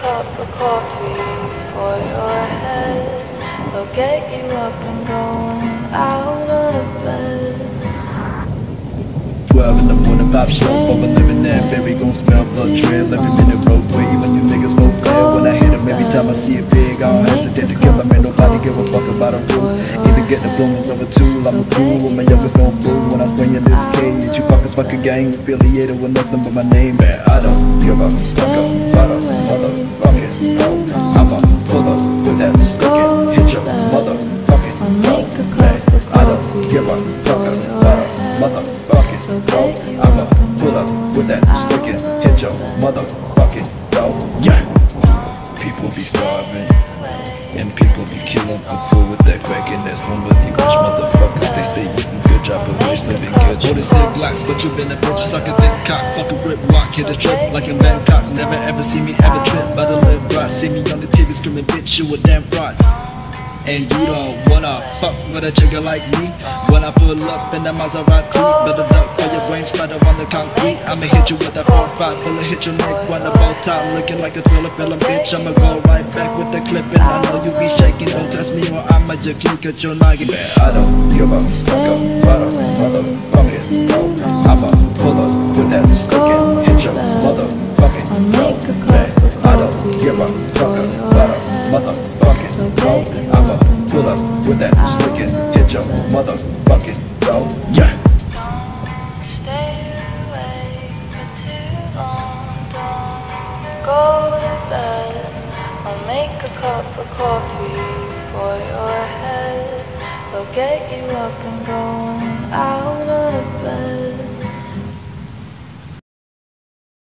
cup of coffee for your head. They'll get you up and going out of bed. 12 in the morning, 5 strokes, over living there. Baby gon' smell blood trail every minute, road three. When you niggas go fair, when I hit him every time I see it big, I don't hesitate to kill him. Ain't nobody give a fuck about a fool. Even get the bloomers over two, I'm a fool when my youngest gon' fool. When I'm swinging this cage, you fuckers fuck a gang affiliated with nothing but my name. Man, I don't give a stuck up, I don't motherfucking know. I'ma pull up with that stuck in, hit your motherfucking throat. Man, I don't give a fuck about a motherfucking throat. I'ma pull up with that stick in, hit your motherfucking throat. Yeah. People be starving and people be killing for food with that crack and that's one with the rich motherfuckers. They stay eating good, dropping rich, living good. All these thick locks, but you been a bitch, suck a thick cock, fuck a rip rock, hit a trip like a Bangkok. Never ever see me ever trip, but a lip rock. See me on the TV screaming, bitch, you a damn fraud. And you don't wanna fuck with a jigger like me. When I pull up in the Maserati, better duck by your brain splatter on the concrete. I'ma hit you with that 4-5 bullet, hit your neck, run the bow tie, looking like a thriller film, bitch. I'ma go right back with the clip, and I know you be shaking. Don't test me or I'ma just cut your noggin. Man, I don't give a stuck up, motherfucking throat. I'ma pull up with that stick and hit your motherfucking throat. Man, I don't give a fuck about a motherfucking throat. Pull up with that stick and hit your motherfucking throat. Yeah. Don't stay awake for too long. Don't go to bed. I'll make a cup of coffee for your head. They'll get you up and going.